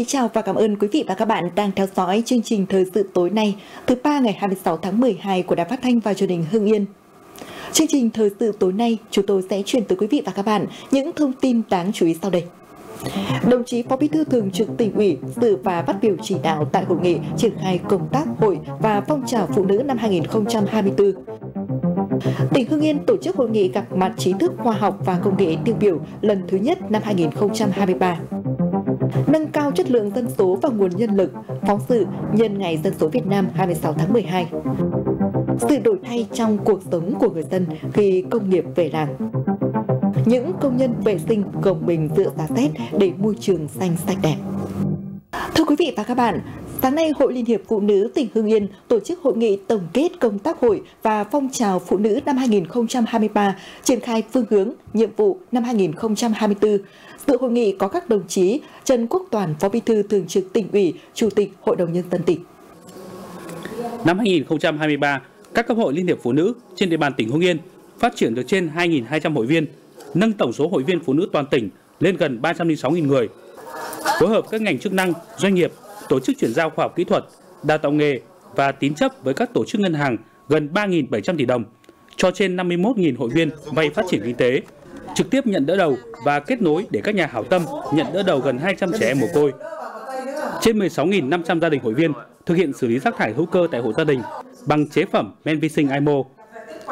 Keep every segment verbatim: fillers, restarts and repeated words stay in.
kính chào và cảm ơn quý vị và các bạn đang theo dõi chương trình Thời sự tối nay, thứ ba ngày hai mươi sáu tháng mười hai của Đài Phát thanh và Truyền hình Hưng Yên. Chương trình Thời sự tối nay, chúng tôi sẽ chuyển tới quý vị và các bạn những thông tin đáng chú ý sau đây. Đồng chí Phó Bí thư Thường trực Tỉnh ủy dự và phát biểu chỉ đạo tại hội nghị triển khai công tác hội và phong trào phụ nữ năm hai nghìn không trăm hai mươi tư. Tỉnh Hưng Yên tổ chức hội nghị gặp mặt trí thức khoa học và công nghệ tiêu biểu lần thứ nhất năm hai nghìn không trăm hai mươi ba. Nâng cao chất lượng dân số và nguồn nhân lực, phóng sự nhân ngày dân số Việt Nam hai mươi sáu tháng mười hai. Sự đổi thay trong cuộc sống của người dân khi công nghiệp về làng. Những công nhân vệ sinh gồng mình dựa giá rét để môi trường xanh sạch đẹp. Thưa quý vị và các bạn, sáng nay Hội Liên hiệp Phụ nữ tỉnh Hưng Yên tổ chức hội nghị tổng kết công tác hội và phong trào phụ nữ năm hai nghìn không trăm hai mươi ba, triển khai phương hướng, nhiệm vụ năm hai nghìn không trăm hai mươi tư. Dự hội nghị có các đồng chí Trần Quốc Toản, Phó Bí thư Thường trực Tỉnh ủy, Chủ tịch Hội đồng nhân dân tỉnh. Năm hai nghìn không trăm hai mươi ba, các cấp hội Liên hiệp Phụ nữ trên địa bàn tỉnh Hưng Yên phát triển được trên hai nghìn hai trăm hội viên, nâng tổng số hội viên phụ nữ toàn tỉnh lên gần ba trăm linh sáu nghìn người. Phối hợp các ngành chức năng, doanh nghiệp, tổ chức chuyển giao khoa học kỹ thuật, đào tạo nghề và tín chấp với các tổ chức ngân hàng gần ba nghìn bảy trăm tỷ đồng, cho trên năm mươi mốt nghìn hội viên vay phát triển kinh tế, trực tiếp nhận đỡ đầu và kết nối để các nhà hảo tâm nhận đỡ đầu gần hai trăm trẻ em mồ côi. Trên mười sáu nghìn năm trăm gia đình hội viên thực hiện xử lý rác thải hữu cơ tại hộ gia đình bằng chế phẩm men vi sinh i mô.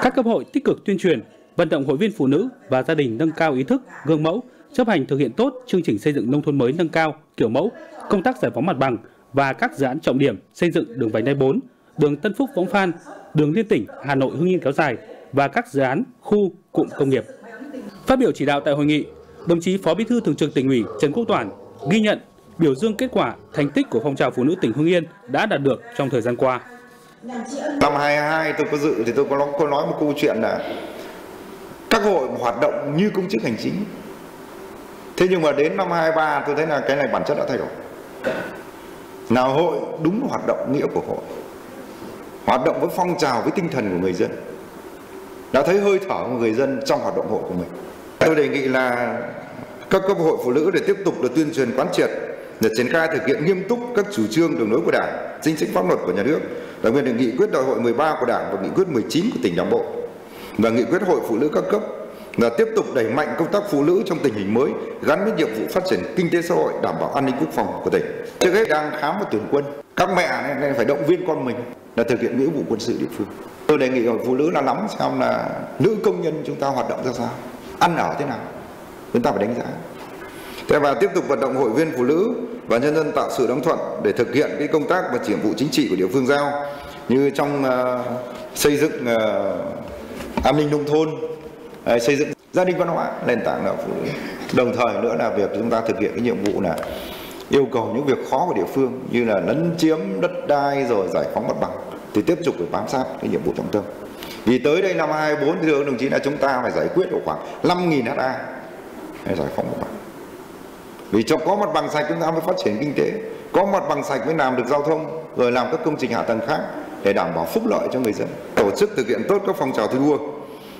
Các cấp hội tích cực tuyên truyền, vận động hội viên phụ nữ và gia đình nâng cao ý thức, gương mẫu, chấp hành thực hiện tốt chương trình xây dựng nông thôn mới nâng cao, kiểu mẫu, công tác giải phóng mặt bằng và các dự án trọng điểm xây dựng đường vành đai bốn, đường Tân Phúc Võng Phan, đường liên tỉnh Hà Nội Hưng Yên kéo dài và các dự án khu cụm công nghiệp. Phát biểu chỉ đạo tại hội nghị, đồng chí Phó Bí thư Thường trực Tỉnh ủy Trần Quốc Toản ghi nhận, biểu dương kết quả, thành tích của phong trào phụ nữ tỉnh Hưng Yên đã đạt được trong thời gian qua. Năm hai nghìn không trăm hai mươi hai tôi có dự thì tôi có nói, có nói một câu chuyện là các hội hoạt động như công chức hành chính. Thế nhưng mà đến năm hai nghìn không trăm hai mươi ba tôi thấy là cái này bản chất đã thay đổi. Nào hội đúng hoạt động nghĩa của hội, hoạt động với phong trào, với tinh thần của người dân, đã thấy hơi thở của người dân trong hoạt động hội của mình. Tôi đề nghị là các cấp hội phụ nữ để tiếp tục được tuyên truyền quán triệt, để triển khai thực hiện nghiêm túc các chủ trương đường lối của Đảng, chính sách pháp luật của nhà nước, đặc biệt là nghị quyết đại hội mười ba của Đảng và nghị quyết mười chín của tỉnh Đảng bộ và nghị quyết hội phụ nữ các cấp, là tiếp tục đẩy mạnh công tác phụ nữ trong tình hình mới gắn với nhiệm vụ phát triển kinh tế xã hội, đảm bảo an ninh quốc phòng của tỉnh. Trước hết đang khám và tuyển quân, các mẹ nên phải động viên con mình là thực hiện nghĩa vụ quân sự địa phương. Tôi đề nghị hội phụ nữ là nắm xem là nữ công nhân chúng ta hoạt động ra sao, ăn ở thế nào, chúng ta phải đánh giá. Thế và tiếp tục vận động hội viên phụ nữ và nhân dân tạo sự đồng thuận để thực hiện cái công tác và nhiệm vụ chính trị của địa phương giao, như trong uh, xây dựng uh, an ninh nông thôn, xây dựng gia đình văn hóa, nền tảng là phụ nữ. Đồng thời nữa là việc chúng ta thực hiện cái nhiệm vụ là yêu cầu những việc khó của địa phương như là lấn chiếm đất đai rồi giải phóng mặt bằng thì tiếp tục phải bám sát cái nhiệm vụ trọng tâm. Vì tới đây năm hai nghìn không trăm hai mươi tư thì đồng chí là chúng ta phải giải quyết được khoảng năm nghìn ha để giải phóng mặt bằng. Vì cho có mặt bằng sạch chúng ta mới phát triển kinh tế, có mặt bằng sạch mới làm được giao thông, rồi làm các công trình hạ tầng khác để đảm bảo phúc lợi cho người dân. Tổ chức thực hiện tốt các phong trào thi đua,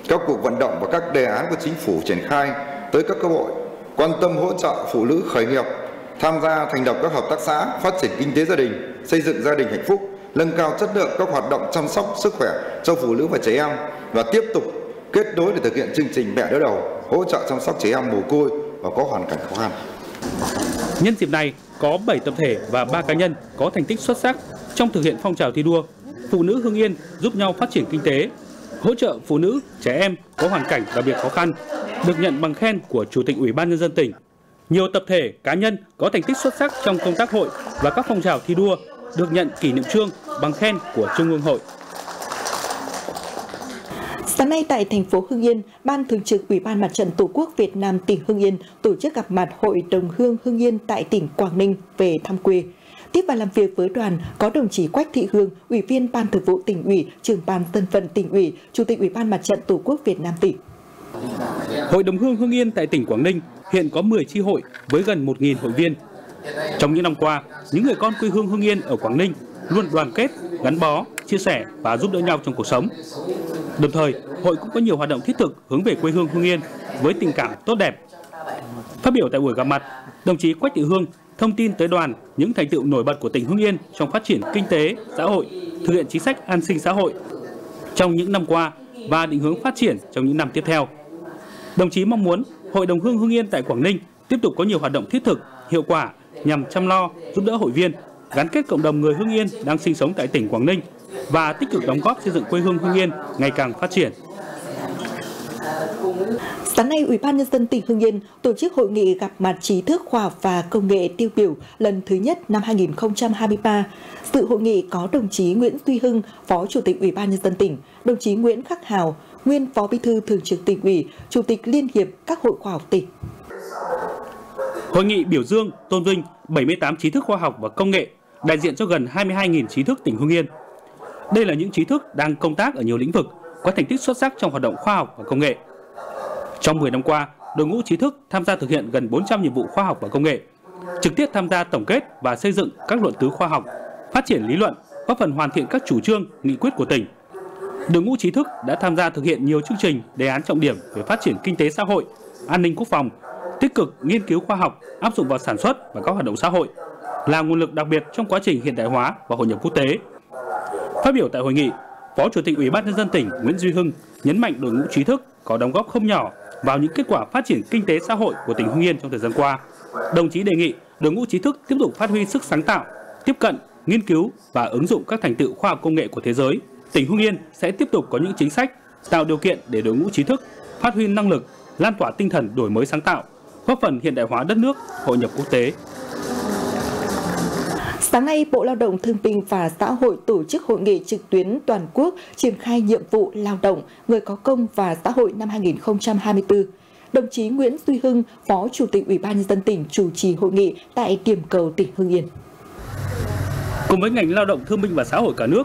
các cuộc vận động và các đề án của chính phủ triển khai tới các cấp hội, quan tâm hỗ trợ phụ nữ khởi nghiệp, tham gia thành lập các hợp tác xã, phát triển kinh tế gia đình, xây dựng gia đình hạnh phúc, nâng cao chất lượng các hoạt động chăm sóc sức khỏe cho phụ nữ và trẻ em và tiếp tục kết nối để thực hiện chương trình mẹ đỡ đầu, hỗ trợ chăm sóc trẻ em mồ côi và có hoàn cảnh khó khăn. Nhân dịp này, có bảy tập thể và ba cá nhân có thành tích xuất sắc trong thực hiện phong trào thi đua phụ nữ Hưng Yên giúp nhau phát triển kinh tế, hỗ trợ phụ nữ, trẻ em có hoàn cảnh đặc biệt khó khăn, được nhận bằng khen của Chủ tịch Ủy ban Nhân dân tỉnh. Nhiều tập thể, cá nhân có thành tích xuất sắc trong công tác hội và các phong trào thi đua được nhận kỷ niệm chương, bằng khen của Trung ương Hội. Sáng nay tại thành phố Hưng Yên, Ban Thường trực Ủy ban Mặt trận Tổ quốc Việt Nam tỉnh Hưng Yên tổ chức gặp mặt Hội đồng Hương Hưng Yên tại tỉnh Quảng Ninh về thăm quê. Tiếp và làm việc với đoàn có đồng chí Quách Thị Hương, Ủy viên Ban Thường vụ Tỉnh ủy, Trưởng ban Dân vận Tỉnh ủy, Chủ tịch Ủy ban Mặt trận Tổ quốc Việt Nam tỉnh. Hội đồng Hương Hưng Yên tại tỉnh Quảng Ninh hiện có mười chi hội với gần một nghìn hội viên. Trong những năm qua, những người con quê hương Hưng Yên ở Quảng Ninh luôn đoàn kết, gắn bó, chia sẻ và giúp đỡ nhau trong cuộc sống. Đồng thời, hội cũng có nhiều hoạt động thiết thực hướng về quê hương Hưng Yên với tình cảm tốt đẹp. Phát biểu tại buổi gặp mặt, đồng chí Quách Thị Hương, thông tin tới đoàn những thành tựu nổi bật của tỉnh Hưng Yên trong phát triển kinh tế, xã hội, thực hiện chính sách an sinh xã hội trong những năm qua và định hướng phát triển trong những năm tiếp theo. Đồng chí mong muốn Hội đồng Hương Hưng Yên tại Quảng Ninh tiếp tục có nhiều hoạt động thiết thực, hiệu quả nhằm chăm lo, giúp đỡ hội viên, gắn kết cộng đồng người Hưng Yên đang sinh sống tại tỉnh Quảng Ninh và tích cực đóng góp xây dựng quê hương Hưng Yên ngày càng phát triển. Sáng nay, Ủy ban Nhân dân tỉnh Hưng Yên tổ chức hội nghị gặp mặt trí thức khoa học và công nghệ tiêu biểu lần thứ nhất năm hai nghìn không trăm hai mươi ba. Dự hội nghị có đồng chí Nguyễn Duy Hưng, Phó Chủ tịch Ủy ban Nhân dân tỉnh, đồng chí Nguyễn Khắc Hào, nguyên Phó Bí thư Thường trực Tỉnh ủy, Chủ tịch Liên hiệp các hội khoa học tỉnh. Hội nghị biểu dương, tôn vinh bảy mươi tám trí thức khoa học và công nghệ, đại diện cho gần hai mươi hai nghìn trí thức tỉnh Hưng Yên. Đây là những trí thức đang công tác ở nhiều lĩnh vực, có thành tích xuất sắc trong hoạt động khoa học và công nghệ. Trong mười năm qua, đội ngũ trí thức tham gia thực hiện gần bốn trăm nhiệm vụ khoa học và công nghệ, trực tiếp tham gia tổng kết và xây dựng các luận tứ khoa học, phát triển lý luận, góp phần hoàn thiện các chủ trương, nghị quyết của tỉnh. Đội ngũ trí thức đã tham gia thực hiện nhiều chương trình, đề án trọng điểm về phát triển kinh tế xã hội, an ninh quốc phòng, tích cực nghiên cứu khoa học, áp dụng vào sản xuất và các hoạt động xã hội, là nguồn lực đặc biệt trong quá trình hiện đại hóa và hội nhập quốc tế. Phát biểu tại hội nghị, Phó Chủ tịch Ủy ban Nhân dân tỉnh Nguyễn Duy Hưng nhấn mạnh đội ngũ trí thức có đóng góp không nhỏ vào những kết quả phát triển kinh tế xã hội của tỉnh Hưng Yên trong thời gian qua. Đồng chí đề nghị đội ngũ trí thức tiếp tục phát huy sức sáng tạo, tiếp cận, nghiên cứu và ứng dụng các thành tựu khoa học công nghệ của thế giới. Tỉnh Hưng Yên sẽ tiếp tục có những chính sách tạo điều kiện để đội ngũ trí thức phát huy năng lực, lan tỏa tinh thần đổi mới sáng tạo, góp phần hiện đại hóa đất nước, hội nhập quốc tế. Sáng nay, Bộ Lao động Thương binh và Xã hội tổ chức hội nghị trực tuyến toàn quốc triển khai nhiệm vụ lao động, người có công và xã hội năm hai nghìn không trăm hai mươi tư. Đồng chí Nguyễn Duy Hưng, Phó Chủ tịch Ủy ban Nhân dân tỉnh chủ trì hội nghị tại điểm cầu tỉnh Hưng Yên. Cùng với ngành lao động thương binh và xã hội cả nước,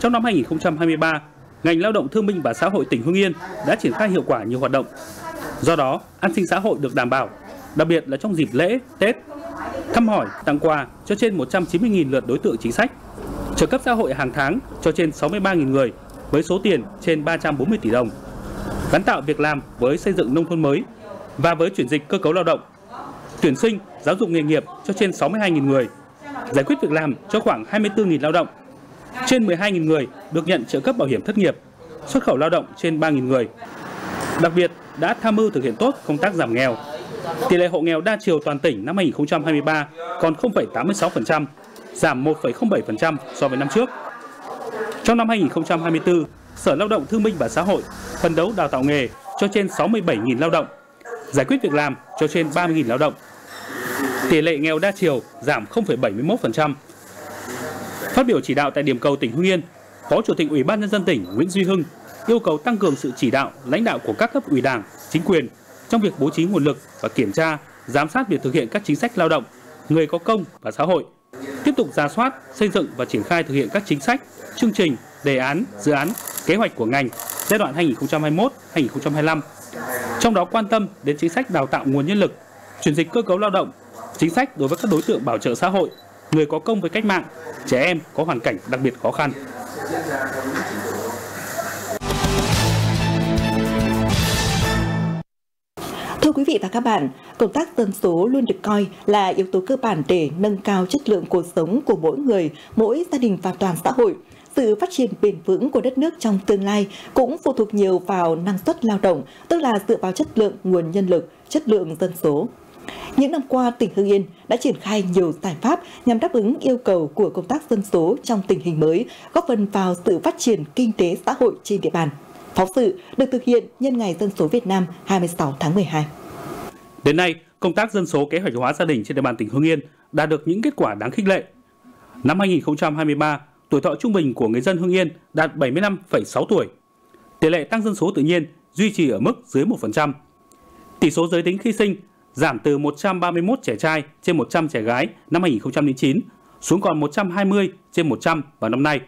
trong năm hai nghìn không trăm hai mươi ba, ngành lao động thương binh và xã hội tỉnh Hưng Yên đã triển khai hiệu quả nhiều hoạt động. Do đó, an sinh xã hội được đảm bảo, đặc biệt là trong dịp lễ, Tết, thăm hỏi, tặng quà cho trên một trăm chín mươi nghìn lượt đối tượng chính sách, trợ cấp xã hội hàng tháng cho trên sáu mươi ba nghìn người với số tiền trên ba trăm bốn mươi tỷ đồng, gắn tạo việc làm với xây dựng nông thôn mới và với chuyển dịch cơ cấu lao động, tuyển sinh, giáo dục nghề nghiệp cho trên sáu mươi hai nghìn người, giải quyết việc làm cho khoảng hai mươi tư nghìn lao động, trên mười hai nghìn người được nhận trợ cấp bảo hiểm thất nghiệp, xuất khẩu lao động trên ba nghìn người. Đặc biệt, đã tham mưu thực hiện tốt công tác giảm nghèo. Tỷ lệ hộ nghèo đa chiều toàn tỉnh năm hai nghìn không trăm hai mươi ba còn không phẩy tám mươi sáu phần trăm, giảm một phẩy không bảy phần trăm so với năm trước. Trong năm hai nghìn không trăm hai mươi tư, Sở Lao động Thương binh và Xã hội phấn đấu đào tạo nghề cho trên sáu mươi bảy nghìn lao động, giải quyết việc làm cho trên ba mươi nghìn lao động. Tỷ lệ nghèo đa chiều giảm không phẩy bảy mươi mốt phần trăm. Phát biểu chỉ đạo tại điểm cầu tỉnh Hưng Yên, Phó Chủ tịch Ủy ban Nhân dân tỉnh Nguyễn Duy Hưng yêu cầu tăng cường sự chỉ đạo, lãnh đạo của các cấp ủy Đảng, chính quyền trong việc bố trí nguồn lực và kiểm tra, giám sát việc thực hiện các chính sách lao động, người có công và xã hội. Tiếp tục rà soát, xây dựng và triển khai thực hiện các chính sách, chương trình, đề án, dự án, kế hoạch của ngành giai đoạn hai nghìn không trăm hai mươi mốt đến hai nghìn không trăm hai mươi lăm. Trong đó quan tâm đến chính sách đào tạo nguồn nhân lực, chuyển dịch cơ cấu lao động, chính sách đối với các đối tượng bảo trợ xã hội, người có công với cách mạng, trẻ em có hoàn cảnh đặc biệt khó khăn. Thưa quý vị và các bạn, công tác dân số luôn được coi là yếu tố cơ bản để nâng cao chất lượng cuộc sống của mỗi người, mỗi gia đình và toàn xã hội. Sự phát triển bền vững của đất nước trong tương lai cũng phụ thuộc nhiều vào năng suất lao động, tức là dựa vào chất lượng nguồn nhân lực, chất lượng dân số. Những năm qua, tỉnh Hưng Yên đã triển khai nhiều giải pháp nhằm đáp ứng yêu cầu của công tác dân số trong tình hình mới, góp phần vào sự phát triển kinh tế xã hội trên địa bàn. Phóng sự được thực hiện nhân ngày Dân số Việt Nam hai mươi sáu tháng mười hai. Đến nay, công tác dân số kế hoạch hóa gia đình trên địa bàn tỉnh Hưng Yên đã được những kết quả đáng khích lệ. Năm hai nghìn không trăm hai mươi ba, tuổi thọ trung bình của người dân Hưng Yên đạt bảy mươi lăm phẩy sáu tuổi. Tỷ lệ tăng dân số tự nhiên duy trì ở mức dưới một phần trăm. Tỷ số giới tính khi sinh giảm từ một trăm ba mươi mốt trẻ trai trên một trăm trẻ gái năm hai nghìn không trăm lẻ chín xuống còn một trăm hai mươi trên một trăm vào năm nay.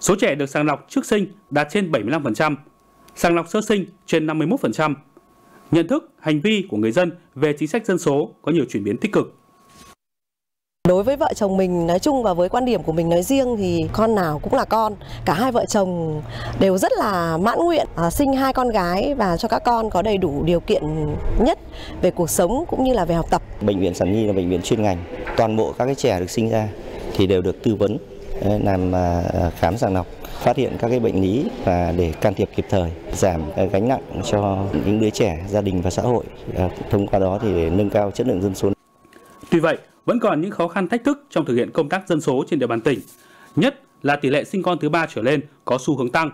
Số trẻ được sàng lọc trước sinh đạt trên bảy mươi lăm phần trăm, sàng lọc sơ sinh trên năm mươi mốt phần trăm. Nhận thức, hành vi của người dân về chính sách dân số có nhiều chuyển biến tích cực. Đối với vợ chồng mình nói chung và với quan điểm của mình nói riêng thì con nào cũng là con. Cả hai vợ chồng đều rất là mãn nguyện à, sinh hai con gái và cho các con có đầy đủ điều kiện nhất về cuộc sống cũng như là về học tập. Bệnh viện Sản Nhi là bệnh viện chuyên ngành toàn bộ các cái trẻ được sinh ra thì đều được tư vấn, làm khám sàng lọc, phát hiện các cái bệnh lý và để can thiệp kịp thời, giảm gánh nặng cho những đứa trẻ, gia đình và xã hội. Thông qua đó thì để nâng cao chất lượng dân số. Tuy vậy, vẫn còn những khó khăn thách thức trong thực hiện công tác dân số trên địa bàn tỉnh, nhất là tỷ lệ sinh con thứ ba trở lên có xu hướng tăng,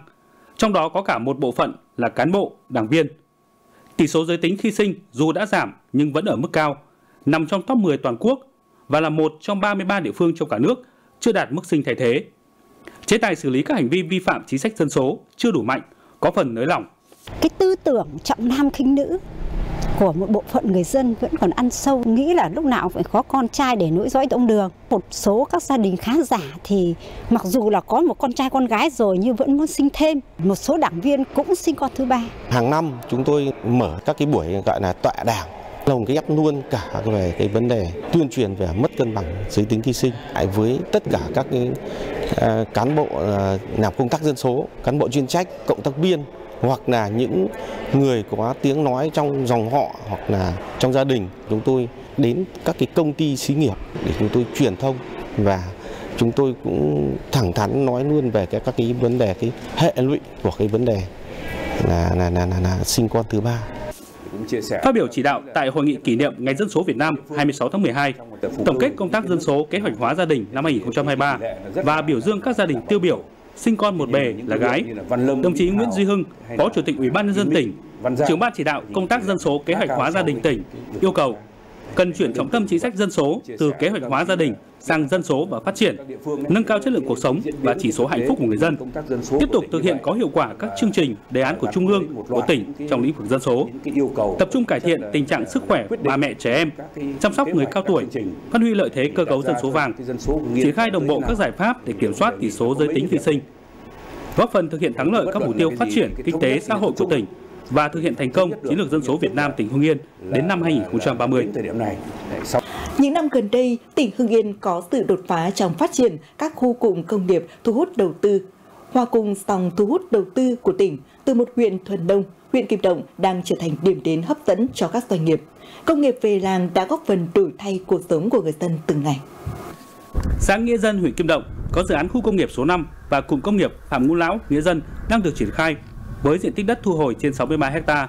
trong đó có cả một bộ phận là cán bộ, đảng viên. Tỷ số giới tính khi sinh dù đã giảm nhưng vẫn ở mức cao, nằm trong top mười toàn quốc và là một trong ba mươi ba địa phương trong cả nước chưa đạt mức sinh thay thế. Chế tài xử lý các hành vi vi phạm chính sách dân số chưa đủ mạnh, có phần nới lỏng. Cái tư tưởng trọng nam khinh nữ của một bộ phận người dân vẫn còn ăn sâu, nghĩ là lúc nào phải có con trai để nối dõi tông đường. Một số các gia đình khá giả thì mặc dù là có một con trai con gái rồi nhưng vẫn muốn sinh thêm. Một số đảng viên cũng sinh con thứ ba. Hàng năm chúng tôi mở các cái buổi gọi là tọa đàm, lồng ghép luôn cả về cái vấn đề tuyên truyền về mất cân bằng giới tính khi sinh với tất cả các cái cán bộ làm công tác dân số, cán bộ chuyên trách, cộng tác viên, hoặc là những người có tiếng nói trong dòng họ hoặc là trong gia đình. Chúng tôi đến các cái công ty xí nghiệp để chúng tôi truyền thông, và chúng tôi cũng thẳng thắn nói luôn về cái, các cái vấn đề, cái hệ lụy của cái vấn đề là, là, là, là, là sinh con thứ ba. Phát biểu chỉ đạo tại Hội nghị kỷ niệm Ngày Dân số Việt Nam hai mươi sáu tháng mười hai, tổng kết công tác dân số, kế hoạch hóa gia đình năm hai nghìn không trăm hai mươi ba và biểu dương các gia đình tiêu biểu sinh con một bề là gái, đồng chí Nguyễn Duy Hưng, Phó Chủ tịch Ủy ban Nhân dân tỉnh, trưởng ban chỉ đạo công tác dân số, kế hoạch hóa gia đình tỉnh, yêu cầu cần chuyển trọng tâm chính sách dân số từ kế hoạch hóa gia đình sang dân số và phát triển, nâng cao chất lượng cuộc sống và chỉ số hạnh phúc của người dân, tiếp tục thực hiện có hiệu quả các chương trình, đề án của Trung ương, của tỉnh trong lĩnh vực dân số, tập trung cải thiện tình trạng sức khỏe bà mẹ trẻ em, chăm sóc người cao tuổi, phát huy lợi thế cơ cấu dân số vàng, triển khai đồng bộ các giải pháp để kiểm soát tỷ số giới tính khi sinh, góp phần thực hiện thắng lợi các mục tiêu phát triển kinh tế xã hội của tỉnh và thực hiện thành công chiến lược dân số Việt Nam tỉnh Hưng Yên đến năm hai nghìn không trăm ba mươi. Những năm gần đây, tỉnh Hưng Yên có sự đột phá trong phát triển các khu cụm công nghiệp thu hút đầu tư. Hòa cùng dòng thu hút đầu tư của tỉnh, từ một huyện thuần nông, huyện Kim Động đang trở thành điểm đến hấp dẫn cho các doanh nghiệp. Công nghiệp về làng đã góp phần đổi thay cuộc sống của người dân từng ngày. Xã Nghĩa Dân, huyện Kim Động có dự án khu công nghiệp số năm và cụm công nghiệp Phạm Ngũ Lão, Nghĩa Dân đang được triển khai với diện tích đất thu hồi trên sáu mươi ba héc ta.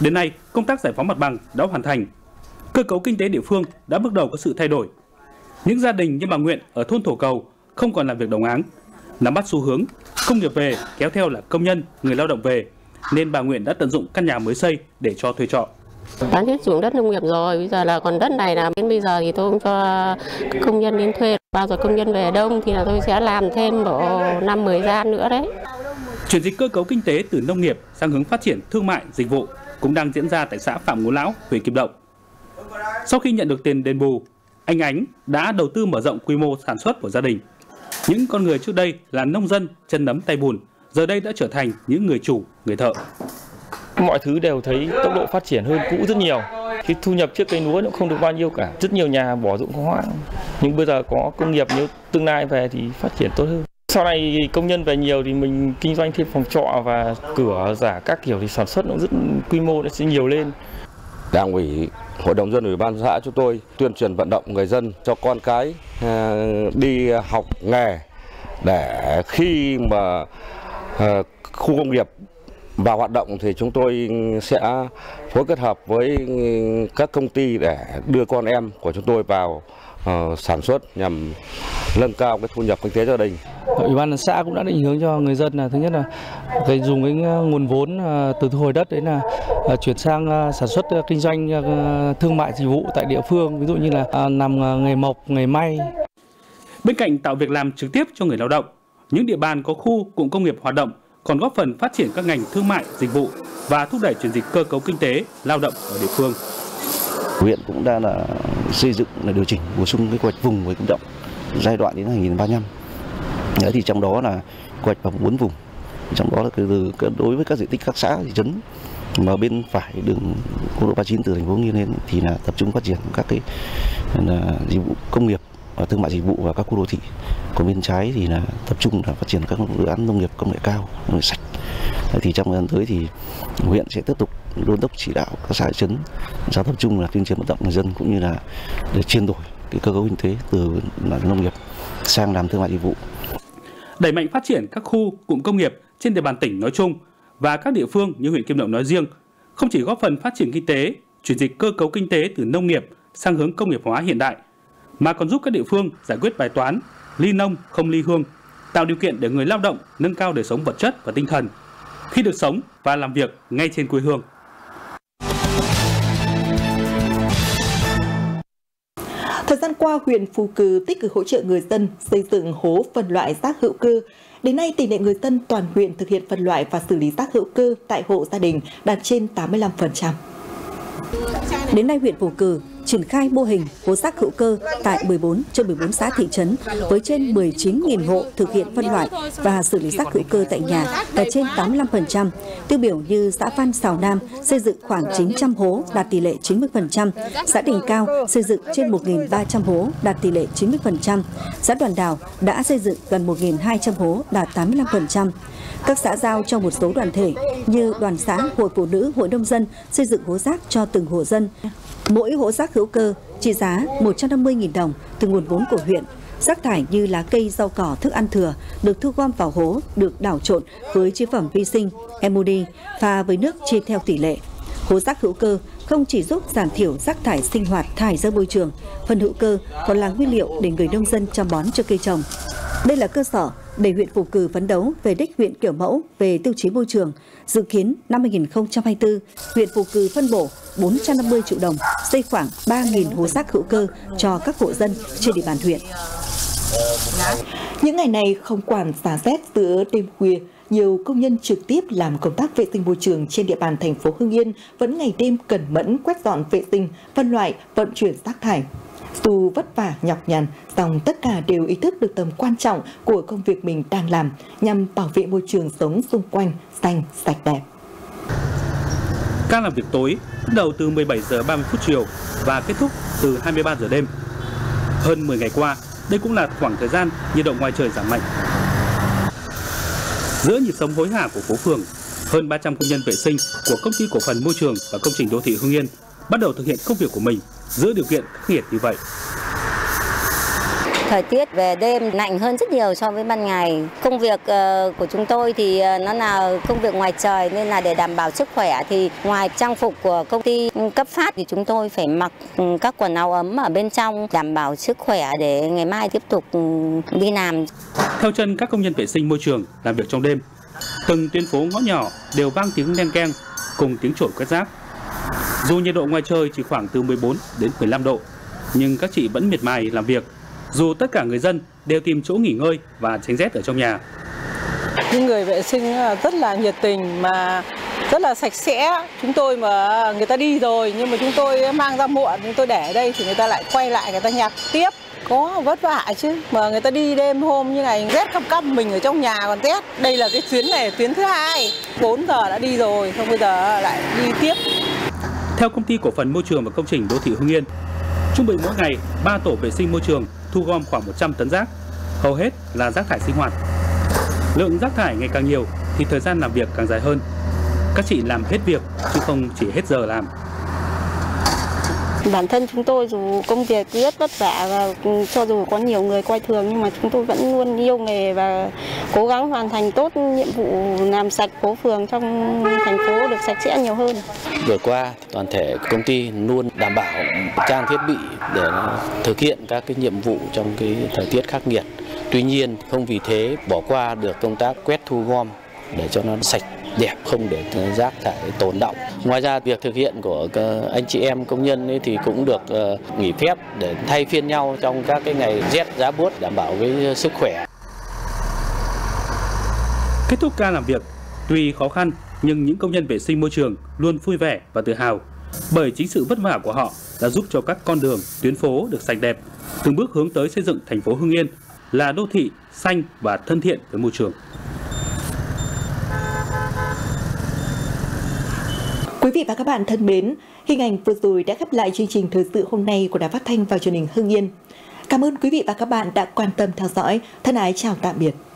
Đến nay, công tác giải phóng mặt bằng đã hoàn thành. Cơ cấu kinh tế địa phương đã bước đầu có sự thay đổi. Những gia đình như bà Nguyện ở thôn Thổ Cầu không còn làm việc đồng áng, nắm bắt xu hướng công nghiệp về kéo theo là công nhân, người lao động về, nên bà Nguyện đã tận dụng căn nhà mới xây để cho thuê trọ. Bán hết xuống đất nông nghiệp rồi, bây giờ là còn đất này là đến bây giờ thì tôi cũng cho công nhân đến thuê. Bao giờ công nhân về đông thì là tôi sẽ làm thêm độ năm mười gian nữa đấy. Chuyển dịch cơ cấu kinh tế từ nông nghiệp sang hướng phát triển thương mại, dịch vụ cũng đang diễn ra tại xã Phạm Ngũ Lão, huyện Kim Động. Sau khi nhận được tiền đền bù, anh Ánh đã đầu tư mở rộng quy mô sản xuất của gia đình. Những con người trước đây là nông dân, chân nấm tay bùn, giờ đây đã trở thành những người chủ, người thợ. Mọi thứ đều thấy tốc độ phát triển hơn cũ rất nhiều. Cái thu nhập trước cây lúa cũng không được bao nhiêu cả. Rất nhiều nhà bỏ ruộng hoang. Nhưng bây giờ có công nghiệp, nếu tương lai về thì phát triển tốt hơn. Sau này công nhân về nhiều thì mình kinh doanh thêm phòng trọ và cửa giả các kiểu thì sản xuất nó rất quy mô nó sẽ nhiều lên. Đảng ủy, Hội đồng dân ủy ban xã chúng tôi tuyên truyền vận động người dân cho con cái đi học nghề để khi mà khu công nghiệp vào hoạt động thì chúng tôi sẽ phối kết hợp với các công ty để đưa con em của chúng tôi vào sản xuất nhằm nâng cao cái thu nhập kinh tế gia đình. Ủy ban xã cũng đã định hướng cho người dân là thứ nhất là cái dùng cái nguồn vốn từ thu hồi đất đấy là chuyển sang sản xuất kinh doanh thương mại dịch vụ tại địa phương, ví dụ như là làm nghề mộc, nghề may. Bên cạnh tạo việc làm trực tiếp cho người lao động, những địa bàn có khu cụm công nghiệp hoạt động còn góp phần phát triển các ngành thương mại, dịch vụ và thúc đẩy chuyển dịch cơ cấu kinh tế, lao động ở địa phương. Huyện cũng đã là xây dựng là điều chỉnh bổ sung cái quy hoạch vùng với Kim Động giai đoạn đến hai nghìn không trăm ba mươi lăm. Đấy thì trong đó là quy hoạch bằng bốn vùng, trong đó là từ đối với các diện tích các xã thị trấn mà bên phải đường quốc lộ ba mươi chín từ thành phố Hưng Yên lên thì là tập trung phát triển các cái là dịch vụ công nghiệp và thương mại dịch vụ và các khu đô thị. Còn bên trái thì là tập trung là phát triển các dự án nông nghiệp công nghệ cao, nông nghiệp sạch. Đấy thì trong thời gian tới thì huyện sẽ tiếp tục đôn đốc chỉ đạo các xã thị trấn, xã tập trung là tuyên truyền vận động người dân cũng như là để chuyển đổi cái cơ cấu kinh tế từ nông nghiệp sang làm thương mại dịch vụ. Đẩy mạnh phát triển các khu cụm công nghiệp trên địa bàn tỉnh nói chung và các địa phương như huyện Kim Động nói riêng, không chỉ góp phần phát triển kinh tế, chuyển dịch cơ cấu kinh tế từ nông nghiệp sang hướng công nghiệp hóa hiện đại, mà còn giúp các địa phương giải quyết bài toán ly nông không ly hương, tạo điều kiện để người lao động nâng cao đời sống vật chất và tinh thần khi được sống và làm việc ngay trên quê hương. Thời gian qua, huyện Phú Cừ tích cực hỗ trợ người dân xây dựng hố phân loại rác hữu cơ. Đến nay, tỷ lệ người dân toàn huyện thực hiện phân loại và xử lý rác hữu cơ tại hộ gia đình đạt trên tám mươi lăm phần trăm. Đến nay, huyện Phú Cừ triển khai mô hình hố rác hữu cơ tại mười bốn trên mười bốn xã thị trấn với trên mười chín nghìn hộ thực hiện phân loại và xử lý rác hữu cơ tại nhà đạt trên tám mươi lăm phần trăm. Tiêu biểu như xã Văn Sào Nam xây dựng khoảng chín trăm hố đạt tỷ lệ chín mươi phần trăm, xã Đình Cao xây dựng trên một nghìn ba trăm hố đạt tỷ lệ chín mươi phần trăm, xã Đoàn Đảo đã xây dựng gần một nghìn hai trăm hố đạt tám mươi lăm phần trăm. Các xã giao cho một số đoàn thể như đoàn xã, hội phụ nữ, hội nông dân xây dựng hố rác cho từng hộ dân. Mỗi hố rác hữu cơ trị giá một trăm năm mươi nghìn đồng từ nguồn vốn của huyện. Rác thải như lá cây, rau cỏ, thức ăn thừa được thu gom vào hố, được đảo trộn với chế phẩm vi sinh, emodi, pha với nước chia theo tỷ lệ. Hố rác hữu cơ không chỉ giúp giảm thiểu rác thải sinh hoạt thải ra môi trường, phân hữu cơ còn là nguyên liệu để người nông dân chăm bón cho cây trồng. Đây là cơ sở để huyện Phú Cừ phấn đấu về đích huyện kiểu mẫu về tiêu chí môi trường. Dự kiến năm hai nghìn không trăm hai mươi tư, huyện Phú Cừ phân bổ bốn trăm năm mươi triệu đồng xây khoảng ba nghìn hố rác hữu cơ cho các hộ dân trên địa bàn huyện. Những ngày này không quản giá rét giữa đêm khuya, nhiều công nhân trực tiếp làm công tác vệ sinh môi trường trên địa bàn thành phố Hưng Yên vẫn ngày đêm cẩn mẫn quét dọn vệ sinh, phân loại, vận chuyển rác thải. Dù vất vả nhọc nhằn, song tất cả đều ý thức được tầm quan trọng của công việc mình đang làm nhằm bảo vệ môi trường sống xung quanh xanh, sạch đẹp. Các làm việc tối bắt đầu từ mười bảy giờ ba mươi phút chiều và kết thúc từ hai mươi ba giờ đêm. Hơn mười ngày qua, đây cũng là khoảng thời gian nhiệt độ ngoài trời giảm mạnh. Giữa nhịp sống hối hả của phố phường, hơn ba trăm công nhân vệ sinh của Công ty Cổ phần Môi trường và Công trình Đô thị Hưng Yên bắt đầu thực hiện công việc của mình giữa điều kiện khắc nghiệt như vậy. Thời tiết về đêm lạnh hơn rất nhiều so với ban ngày. Công việc của chúng tôi thì nó là công việc ngoài trời nên là để đảm bảo sức khỏe thì ngoài trang phục của công ty cấp phát thì chúng tôi phải mặc các quần áo ấm ở bên trong đảm bảo sức khỏe để ngày mai tiếp tục đi làm. Theo chân các công nhân vệ sinh môi trường làm việc trong đêm, từng tuyến phố ngõ nhỏ đều vang tiếng len keng cùng tiếng chổi quét rác. Dù nhiệt độ ngoài trời chỉ khoảng từ mười bốn đến mười lăm độ, nhưng các chị vẫn miệt mài làm việc. Dù tất cả người dân đều tìm chỗ nghỉ ngơi và tránh rét ở trong nhà. Những người vệ sinh rất là nhiệt tình mà rất là sạch sẽ. Chúng tôi mà người ta đi rồi nhưng mà chúng tôi mang ra muộn, chúng tôi để ở đây thì người ta lại quay lại người ta nhặt tiếp. Có vất vả chứ, mà người ta đi đêm hôm như này rét căm căm, mình ở trong nhà còn rét. Đây là cái chuyến này, tuyến thứ hai, bốn giờ đã đi rồi, không bây giờ lại đi tiếp. Theo Công ty Cổ phần Môi trường và Công trình Đô thị Hưng Yên, trung bình mỗi ngày ba tổ vệ sinh môi trường thu gom khoảng một trăm tấn rác, hầu hết là rác thải sinh hoạt. Lượng rác thải ngày càng nhiều thì thời gian làm việc càng dài hơn. Các chị làm hết việc chứ không chỉ hết giờ làm. Bản thân chúng tôi dù công việc rất vất vả và cho dù có nhiều người coi thường nhưng mà chúng tôi vẫn luôn yêu nghề và cố gắng hoàn thành tốt nhiệm vụ làm sạch phố phường trong thành phố được sạch sẽ nhiều hơn. Vừa qua toàn thể công ty luôn đảm bảo trang thiết bị để thực hiện các cái nhiệm vụ trong cái thời tiết khắc nghiệt. Tuy nhiên không vì thế bỏ qua được công tác quét thu gom để cho nó sạch đẹp, không để rác thải tồn đọng. Ngoài ra việc thực hiện của anh chị em công nhân ấy thì cũng được nghỉ phép để thay phiên nhau trong các cái ngày rét giá buốt đảm bảo với sức khỏe. Kết thúc ca làm việc, tuy khó khăn nhưng những công nhân vệ sinh môi trường luôn vui vẻ và tự hào bởi chính sự vất vả của họ đã giúp cho các con đường, tuyến phố được sạch đẹp, từng bước hướng tới xây dựng thành phố Hưng Yên là đô thị xanh và thân thiện với môi trường. Quý vị và các bạn thân mến, hình ảnh vừa rồi đã khép lại chương trình thời sự hôm nay của Đài Phát thanh và Truyền hình Hưng Yên. Cảm ơn quý vị và các bạn đã quan tâm theo dõi. Thân ái chào tạm biệt.